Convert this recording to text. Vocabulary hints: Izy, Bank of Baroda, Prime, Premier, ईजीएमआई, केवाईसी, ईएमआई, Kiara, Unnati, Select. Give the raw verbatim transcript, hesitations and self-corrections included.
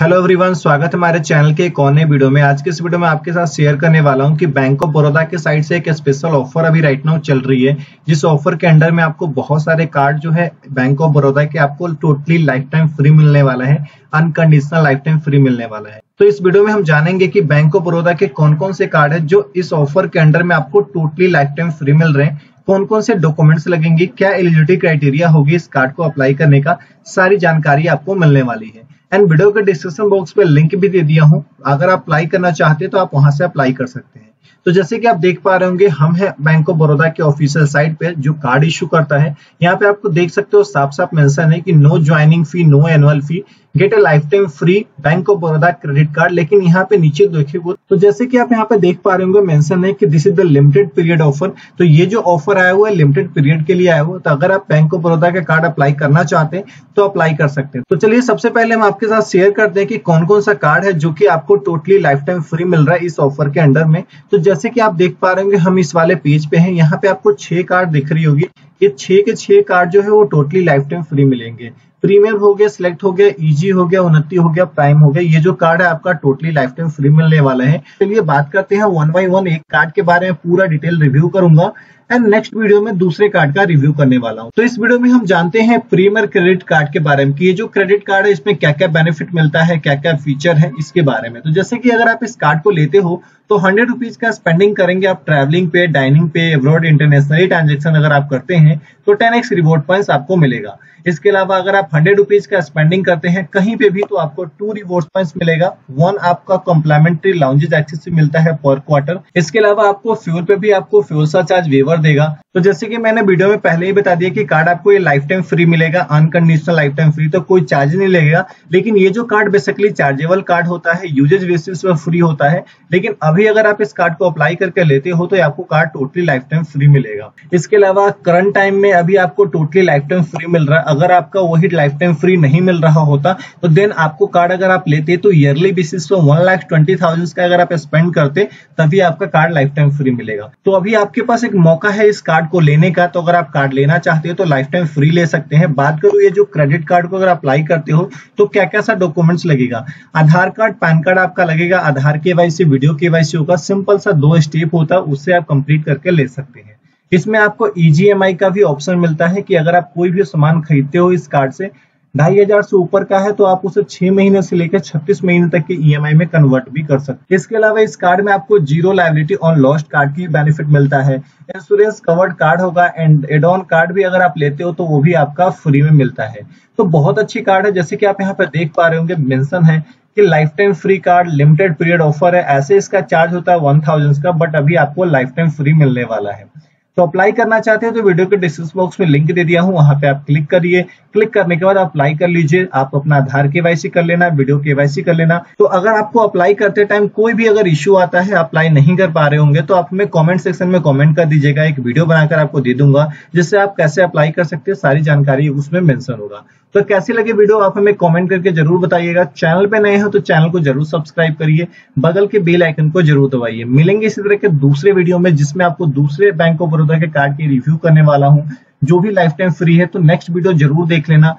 Hello everyone, स्वागत है हमारे चैनल के एक और नए वीडियो में। आज के इस वीडियो में आपके साथ शेयर करने वाला हूं कि बैंक ऑफ बड़ौदा के साइड से एक स्पेशल ऑफर अभी राइट नाउ चल रही है, जिस ऑफर के अंडर में आपको बहुत सारे कार्ड जो है बैंक ऑफ बड़ौदा के आपको टोटली लाइफ टाइम फ्री मिलने वाला है, अनकंडीशनल लाइफ टाइम फ्री मिलने वाला है। तो इस वीडियो में हम जानेंगे कि बैंक ऑफ बड़ौदा के कौन कौन से कार्ड है जो इस ऑफर के अंडर में आपको टोटली लाइफ टाइम फ्री मिल रहे हैं, कौन कौन से डॉक्यूमेंट्स लगेंगे, क्या एलिजिबिलिटी क्राइटेरिया होगी इस कार्ड को अप्लाई करने का, सारी जानकारी आपको मिलने वाली है। एंड वीडियो के डिस्क्रिप्शन बॉक्स पे लिंक भी दे दिया हूं, अगर आप अप्लाई करना चाहते हैं तो आप वहां से अप्लाई कर सकते हैं। तो जैसे कि आप देख पा रहे होंगे, हम हैं बैंक ऑफ बड़ौदा के ऑफिशियल साइट पे जो कार्ड इश्यू करता है। यहाँ पे आपको देख सकते हो, साफ साफ मेंशन है कि no joining fee, no annual fee, get a lifetime free bank of Baroda credit card. लेकिन यहाँ पे नीचे देखिए, तो जैसे कि आप यहाँ पे देख पा रहे होंगे मेंशन है कि this is the limited period offer. तो ये जो ऑफर आया हुआ है लिमिटेड पीरियड के लिए आया हुआ, तो अगर आप बैंक ऑफ बड़ौदा का कार्ड अप्लाई करना चाहते हैं तो अप्लाई कर सकते हैं। तो चलिए सबसे पहले हम आपके साथ शेयर करते हैं कि कौन कौन सा कार्ड है जो कि आपको टोटली लाइफ टाइम फ्री मिल रहा है इस ऑफर के अंडर में। तो जैसे कि आप देख पा रहे होंगे, हम इस वाले पेज पे हैं, यहाँ पे आपको छह कार्ड दिख रही होगी। ये छह के छह कार्ड जो है वो टोटली लाइफ टाइम फ्री मिलेंगे। प्रीमियर हो गया, सिलेक्ट हो गया, इजी हो गया, उन्नति हो गया, प्राइम हो गया, ये जो कार्ड है आपका टोटली लाइफ टाइम फ्री मिलने वाला है। चलिए बात करते हैं वन बाई वन, एक कार्ड के बारे में पूरा डिटेल रिव्यू करूंगा एंड नेक्स्ट वीडियो में दूसरे कार्ड का रिव्यू करने वाला हूं। तो इस वीडियो में हम जानते हैं प्रीमियर क्रेडिट कार्ड के बारे में कि ये जो क्रेडिट कार्ड है इसमें क्या क्या बेनिफिट मिलता है, क्या क्या फीचर है इसके बारे में। तो जैसे कि अगर आप इस कार्ड को लेते हो तो हंड्रेड रुपीज का स्पेंडिंग करेंगे आप ट्रैवलिंग पे, डाइनिंग पे, एब्रॉड इंटरनेशनल ट्रांजेक्शन अगर आप करते हैं तो टेन एक्स रिवॉर्ड पॉइंट्स आपको मिलेगा। इसके अलावा अगर आप हंड्रेड रुपीज का स्पेंडिंग करते हैं कहीं पे भी तो आपको टू रिवॉर्ड पॉइंट्स मिलेगा। वन आपका कॉम्प्लीमेंट्री लाउंजेज एक्सेस मिलता है पर क्वार्टर। इसके अलावा आपको फ्यूल पे भी आपको फ्यूल सा चार्ज वेवर देगा। तो जैसे कि मैंने वीडियो में पहले ही बता दिया कि कार्ड आपको ये लाइफ टाइम फ्री मिलेगा, अनकंडीशनल लाइफ टाइम फ्री, तो कोई चार्ज नहीं लगेगा। लेकिन ये जो कार्ड बेसिकली चार्जेबल कार्ड होता है, यूजेज बेसिस पर फ्री होता है, लेकिन अभी अगर आप इस कार्ड को अप्लाई करके लेते हो तो आपको card totally lifetime free मिलेगा। इसके अलावा करंट टाइम में अभी आपको टोटली लाइफ टाइम फ्री मिल रहा है। अगर आपका वही लाइफ टाइम फ्री नहीं मिल रहा होता तो देन आपको कार्ड अगर आप लेते तो ईयरली बेसिस पर वन लाख ट्वेंटी थाउजेंड का अगर आप स्पेंड करते तभी आपका कार्ड लाइफ टाइम फ्री मिलेगा। तो अभी आपके पास एक मौका है इस कार्ड को लेने का। तो अगर आप कार्ड लेना चाहते हो तो लाइफ टाइम फ्री ले सकते हैं। बात करूं ये जो क्रेडिट कार्ड को अगर अप्लाई करते हो तो क्या क्या सा डॉक्यूमेंट्स लगेगा। आधार कार्ड, पैन कार्ड आपका लगेगा, आधार केवाईसी, वीडियो केवाईसी होगा, सिंपल सा दो स्टेप होता है, उससे आप कंप्लीट करके ले सकते हैं। इसमें आपको ईजीएमआई का भी ऑप्शन मिलता है कि अगर आप कोई भी सामान खरीदते हो इस कार्ड से ढाई हजार से ऊपर का है तो आप उसे छह महीने से लेकर छत्तीस महीने तक के ईएमआई में कन्वर्ट भी कर सकते हैं। इसके अलावा इस कार्ड में आपको zero liability on lost card की बेनिफिट मिलता है। इंश्योरेंस कवर्ड कार्ड होगा एंड एड ऑन कार्ड भी अगर आप लेते हो तो वो भी आपका फ्री में मिलता है। तो बहुत अच्छी कार्ड है। जैसे कि आप यहाँ पर देख पा रहे होंगे मेंशन है कि lifetime free card, limited period offer है। ऐसे इसका चार्ज होता है वन थाउजेंड का, बट अभी आपको लाइफ टाइम फ्री मिलने वाला है। तो अप्लाई करना चाहते हो तो वीडियो के डिस्क्रिप्शन बॉक्स में लिंक दे दिया हूं, वहां पे आप क्लिक करिए। क्लिक करने के बाद अप्लाई कर लीजिए। आप अपना आधार केवाईसी कर लेना, वीडियो केवाईसी कर लेना। तो अगर आपको अप्लाई करते टाइम कोई भी अगर इश्यू आता है, अप्लाई नहीं कर पा रहे होंगे तो आप हमें कॉमेंट सेक्शन में कॉमेंट कर दीजिएगा, एक वीडियो बनाकर आपको दे दूंगा जिससे आप कैसे अप्लाई कर सकते हैं, सारी जानकारी उसमें मेंशन होगा। तो कैसी लगे वीडियो आप हमें कमेंट करके जरूर बताइएगा। चैनल पे नए हो तो चैनल को जरूर सब्सक्राइब करिए, बगल के बेल आइकन को जरूर दबाइए। मिलेंगे इसी तरह के दूसरे वीडियो में जिसमें आपको दूसरे बैंक ऑफ बड़ौदा के कार्ड के रिव्यू करने वाला हूं जो भी लाइफ टाइम फ्री है। तो नेक्स्ट वीडियो जरूर देख लेना।